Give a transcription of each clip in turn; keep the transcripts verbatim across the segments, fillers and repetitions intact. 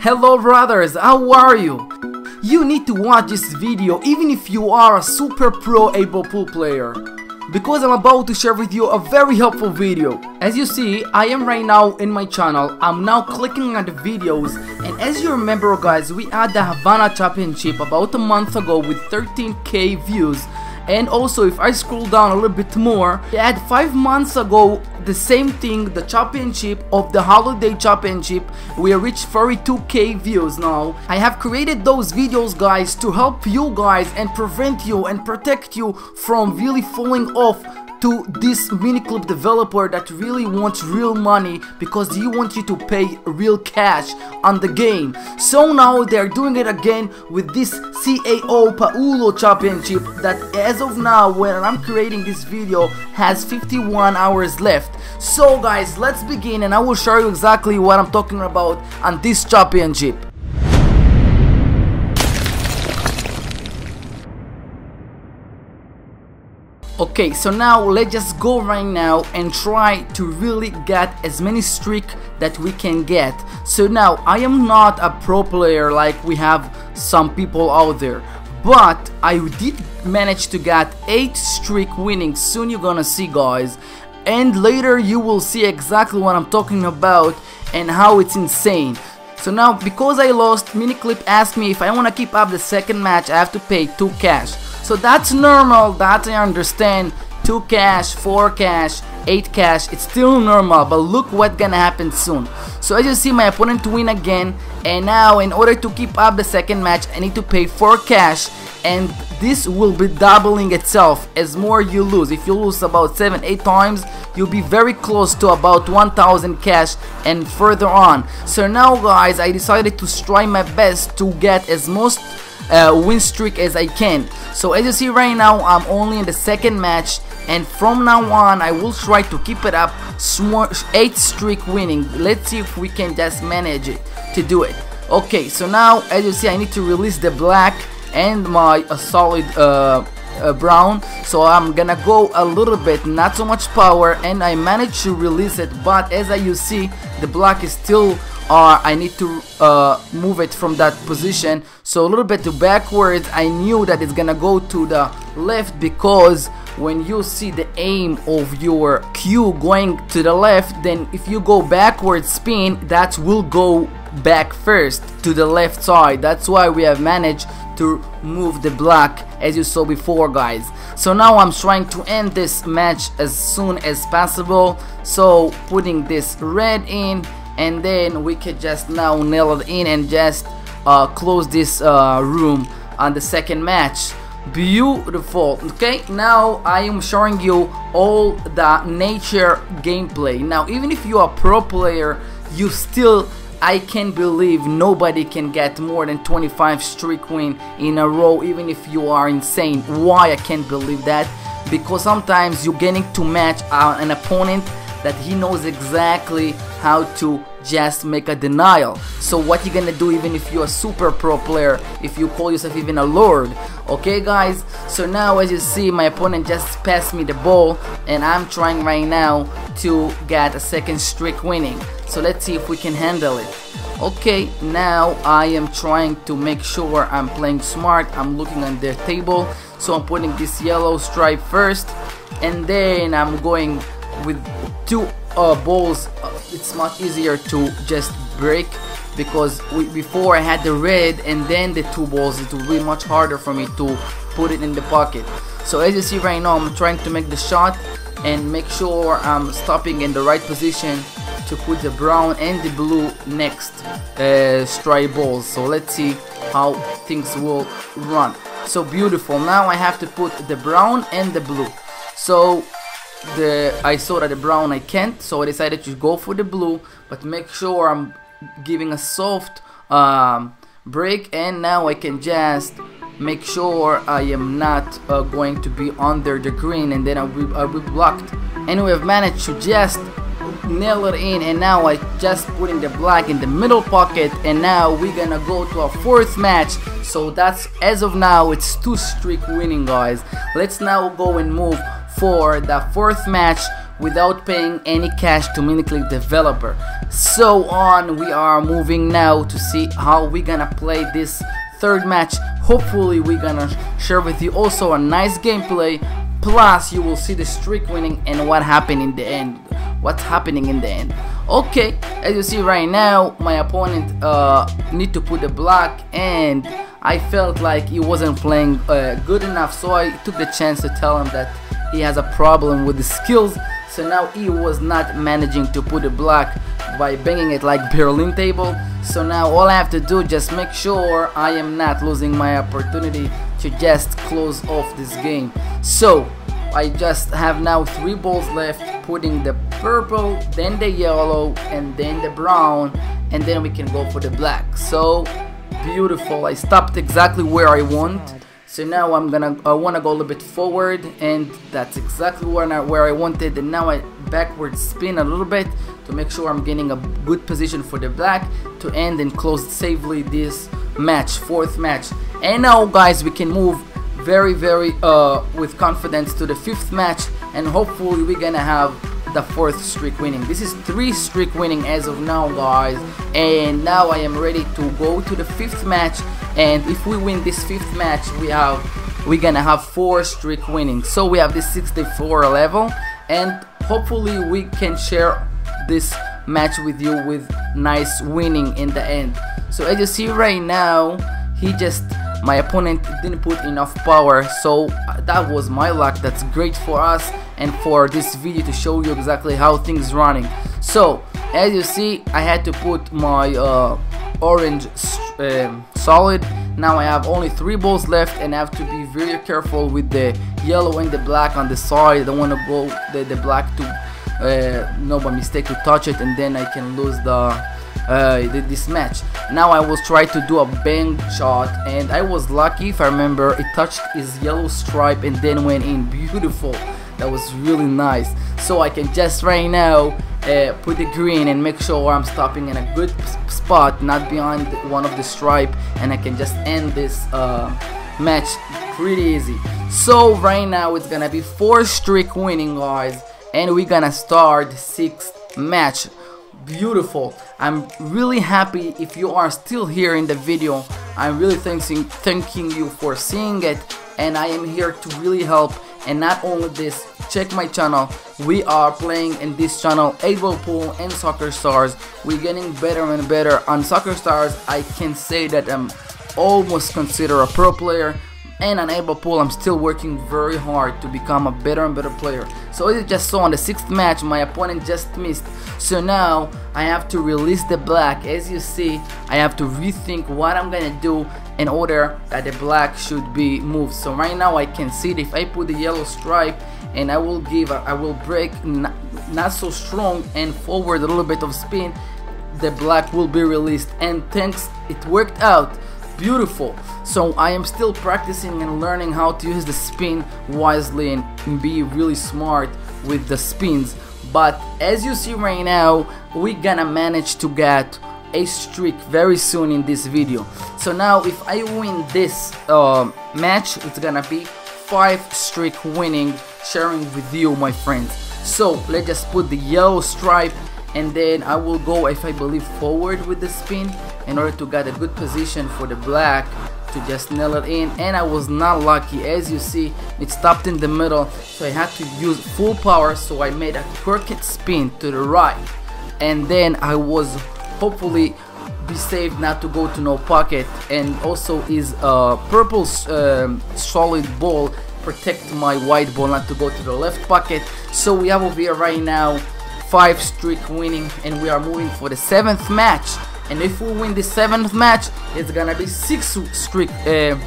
Hello brothers, how are you? You need to watch this video even if you are a super pro eight ball pool player, because I'm about to share with you a very helpful video. As you see, I am right now in my channel. I'm now clicking on the videos, and as you remember guys, we had the Havana Championship about a month ago with thirteen K views. And also, if I scroll down a little bit more, we had five months ago the same thing, the championship of the holiday championship. We reached forty-two K views now. I have created those videos guys to help you guys and prevent you and protect you from really falling off to this Miniclip developer that really wants real money, because he wants you to pay real cash on the game. So now they're doing it again with this S A O PAULO championship that, as of now when I'm creating this video, has fifty-one hours left. So guys, let's begin and I will show you exactly what I'm talking about on this championship. Okay, so now let's just go right now and try to really get as many streaks that we can get. So now, I am not a pro player like we have some people out there, but I did manage to get eight streak winnings. Soon you're gonna see guys, and later you will see exactly what I'm talking about and how it's insane. So now, because I lost, Miniclip asked me if I wanna keep up the second match, I have to pay two cash. So that's normal, that I understand. Two cash, four cash, eight cash, it's still normal, but look what's gonna happen soon. So as you see, my opponent win again, and now in order to keep up the second match I need to pay four cash, and this will be doubling itself as more you lose. If you lose about seven eight times, you'll be very close to about one thousand cash and further on. So now guys, I decided to try my best to get as most Uh, win streak as I can. So as you see right now, I'm only in the second match, and from now on I will try to keep it up, eight streak winning. Let's see if we can just manage it to do it. Okay, so now as you see, I need to release the black and my uh, solid uh, uh, brown. So I'm gonna go a little bit, not so much power, and I managed to release it, but as I, you see, the black is still or uh, I need to uh, move it from that position. So a little bit to backwards, I knew that it's gonna go to the left, because when you see the aim of your cue going to the left, then if you go backwards spin, that will go back first to the left side. That's why we have managed to move the black, as you saw before guys. So now I'm trying to end this match as soon as possible, so putting this red in, and then we could just now nail it in and just uh, close this uh, room on the second match. Beautiful. Okay, now I am showing you all the nature gameplay. Now even if you are a pro player, you still, I can't believe nobody can get more than twenty-five streak win in a row, even if you are insane. Why I can't believe that? Because sometimes you're getting to match uh, an opponent that he knows exactly how to just make a denial. So what you gonna do even if you're a super pro player, if you call yourself even a lord? Okay guys, so now as you see, my opponent just passed me the ball, and I'm trying right now to get a second streak winning. So let's see if we can handle it. Okay, now I am trying to make sure I'm playing smart. I'm looking on their table, so I'm putting this yellow stripe first, and then I'm going with two uh, balls. Uh, it's much easier to just break, because we, before I had the red and then the two balls, it would be much harder for me to put it in the pocket. So as you see right now, I'm trying to make the shot and make sure I'm stopping in the right position to put the brown and the blue next uh, stripe balls. So let's see how things will run. So beautiful. Now I have to put the brown and the blue. So The, I saw that the brown I can't, so I decided to go for the blue, but make sure I'm giving a soft um, break, and now I can just make sure I am not uh, going to be under the green, and then I will, I will be blocked. And we have managed to just nail it in, and now I just put in the black in the middle pocket, and now we're gonna go to our fourth match. So that's, as of now, it's two streak winning guys. Let's now go and move for the fourth match without paying any cash to Miniclip developer. So on, we are moving now to see how we gonna play this third match. Hopefully we gonna share with you also a nice gameplay, plus you will see the streak winning and what happened in the end. What's happening in the end. Okay, as you see right now, my opponent uh, need to put a block, and I felt like he wasn't playing uh, good enough, so I took the chance to tell him that he has a problem with the skills. So now he was not managing to put a block by banging it like Berlin table. So now all I have to do, just make sure I am not losing my opportunity to just close off this game. So I just have now three balls left, putting the purple, then the yellow, and then the brown, and then we can go for the black. So beautiful, I stopped exactly where I want. So now I'm gonna I want to go a little bit forward, and that's exactly where I, where I wanted. And now I backward spin a little bit to make sure I'm getting a good position for the black to end and close safely this match, fourth match. And now guys, we can move very very uh with confidence to the fifth match, and hopefully we're gonna have the fourth streak winning. This is three streak winning as of now guys, and now I am ready to go to the fifth match, and if we win this fifth match we have we're gonna have four streak winning. So we have this sixty-four level, and hopefully we can share this match with you with nice winning in the end. So as you see right now, he just my opponent didn't put enough power, so that was my luck. That's great for us and for this video to show you exactly how things running. So as you see, I had to put my uh, orange uh, solid. Now I have only three balls left, and I have to be very careful with the yellow and the black on the side. I don't want to go the, the black to uh, no by mistake to touch it, and then I can lose the Uh, this match. Now I was trying to do a bang shot, and I was lucky if I remember, it touched his yellow stripe and then went in. Beautiful, that was really nice. So I can just right now uh, put the green and make sure I'm stopping in a good spot, not behind one of the stripe, and I can just end this uh, match pretty easy. So right now it's gonna be four streak winning guys, and we're gonna start sixth match. Beautiful. I'm really happy if you are still here in the video. I'm really thanking thanking you for seeing it, and I am here to really help. And not only this, check my channel. We are playing in this channel eight ball pool and Soccer Stars. We're getting better and better on Soccer Stars. I can say that I'm almost considered a pro player, and on eight ball pool I'm still working very hard to become a better and better player. So as you just saw on the sixth match, my opponent just missed. So now I have to release the black. As you see, I have to rethink what I'm gonna do in order that the black should be moved. So right now I can see that if I put the yellow stripe, and I will give a, I will break not, not so strong and forward a little bit of spin, the black will be released, and thanks, it worked out. Beautiful. So I am still practicing and learning how to use the spin wisely and be really smart with the spins. But as you see right now, we're gonna manage to get a streak very soon in this video. So now if I win this uh, match, it's gonna be five streak winning, sharing with you my friends. So let's just put the yellow stripe, and then I will go, if I believe, forward with the spin in order to get a good position for the black to just nail it in. And I was not lucky. As you see, it stopped in the middle, so I had to use full power. So I made a crooked spin to the right, and then I was hopefully be safe not to go to no pocket, and also is a purple um, solid ball protect my white ball not to go to the left pocket. So we have over here right now five streak winning, and we are moving for the seventh match. And if we win the seventh match, it's gonna be six streak uh,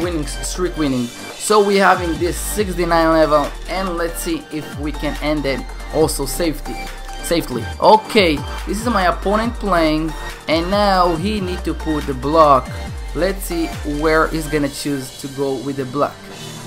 winning streak winning. So we having this sixty-nine level, and let's see if we can end it also safety safely. Okay, this is my opponent playing, and now he need to put the block. Let's see where he's gonna choose to go with the block.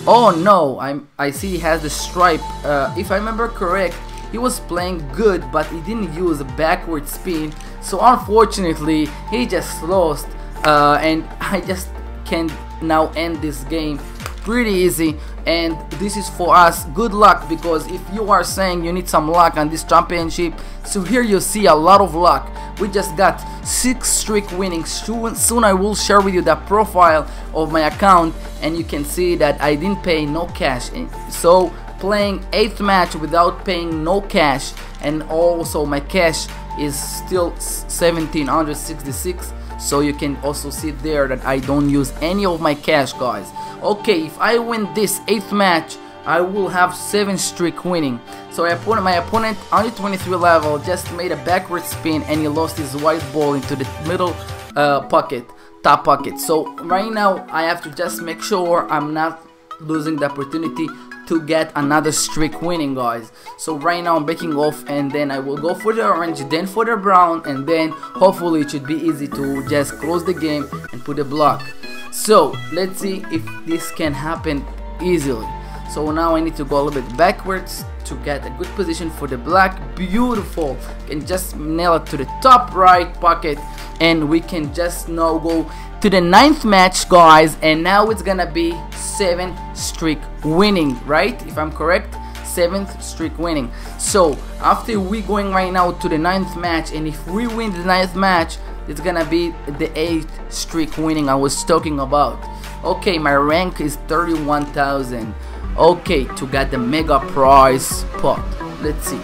Oh no, I'm I see he has the stripe. Uh, if I remember correct, he was playing good, but he didn't use a backward spin, so unfortunately he just lost, uh, and I just can now end this game pretty easy. and this is for us good luck, because if you are saying you need some luck on this championship, so here you see a lot of luck. We just got six streak winnings. Soon I will share with you the profile of my account, and you can see that I didn't pay no cash, so playing eighth match without paying no cash, and also my cash is still seventeen sixty-six, so you can also see there that I don't use any of my cash, guys. Okay, if I win this eighth match, I will have seven streak winning. So my opponent, my opponent on the twenty-three level just made a backward spin and he lost his white ball into the middle uh, pocket, top pocket. So right now I have to just make sure I'm not losing the opportunity to get another streak winning, guys. So right now I'm backing off, and then I will go for the orange, then for the brown, and then hopefully it should be easy to just close the game and put a block. So let's see if this can happen easily. So now I need to go a little bit backwards to get a good position for the black. Beautiful, and just nail it to the top right pocket, and we can just now go to the ninth match, guys, and now it's gonna be seven streak winning, right? If I'm correct, seventh streak winning. So after we going right now to the ninth match, and if we win the ninth match, it's gonna be the eighth streak winning I was talking about. Okay, my rank is thirty-one thousand. Okay, to get the mega prize pot. Let's see.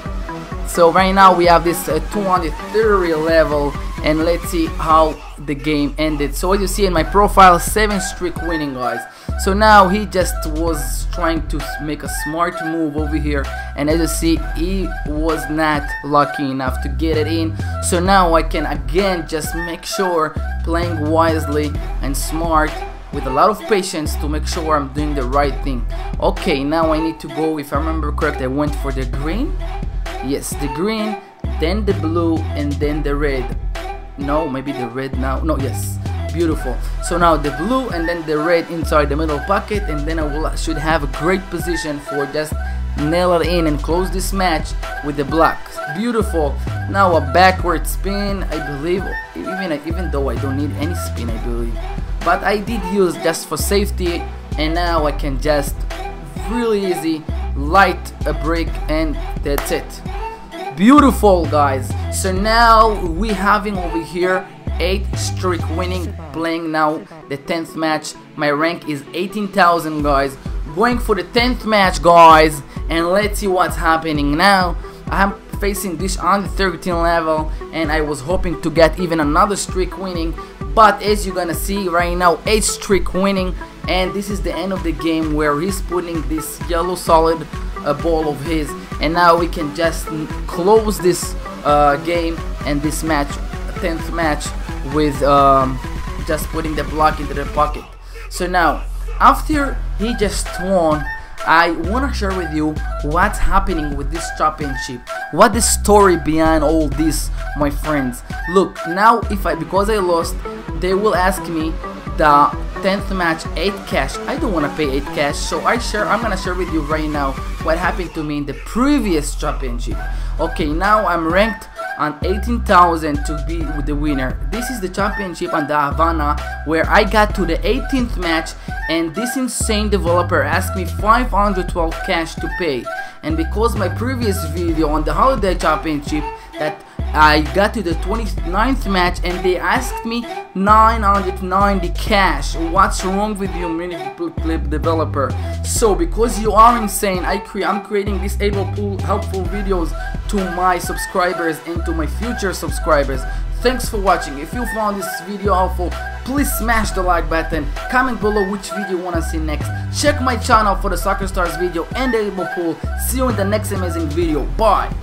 So right now we have this uh, two hundred thirty level, and let's see how the game ended. So as you see in my profile, seven streak winning, guys. So now he just was trying to make a smart move over here, and as you see, he was not lucky enough to get it in. So now I can again just make sure playing wisely and smart, with a lot of patience, to make sure I'm doing the right thing. Okay, now I need to go, if I remember correct, I went for the green. Yes, the green, then the blue, and then the red. No, maybe the red now. No, yes. Beautiful. So now the blue and then the red inside the middle pocket, and then I will, should have a great position for just nail it in and close this match with the black. Beautiful. Now a backward spin, I believe, even, even though I don't need any spin, I believe. But I did use just for safety, and now I can just really easy light a brick, and that's it. Beautiful, guys. So now we having over here eight streak winning, playing now the tenth match. My rank is eighteen thousand, guys. Going for the tenth match, guys, and let's see what's happening now. I'm facing this on the thirteen level, and I was hoping to get even another streak winning, but as you're gonna see right now, eight streak winning, and this is the end of the game where he's putting this yellow solid uh, ball of his, and now we can just close this uh, game and this match, tenth match, with um, just putting the block into the pocket. So now after he just won, I want to share with you what's happening with this championship, what the story behind all this, my friends. Look, now if I, because I lost, they will ask me the tenth match eight cash. I don't want to pay eight cash, so I share, I'm gonna share with you right now what happened to me in the previous championship. Okay, now I'm ranked on eighteen thousand to be with the winner. This is the championship on the Havana where I got to the eighteenth match, and this insane developer asked me five hundred twelve cash to pay, and because my previous video on the holiday championship that I got to the twenty-ninth match, and they asked me nine hundred ninety cash. What's wrong with you, Miniclip developer? So because you are insane, I cre I'm creating these eight Ball Pool helpful videos to my subscribers and to my future subscribers. Thanks for watching. If you found this video helpful, please smash the like button, comment below which video you want to see next, check my channel for the Soccer Stars video and the eight Ball Pool. See you in the next amazing video. Bye!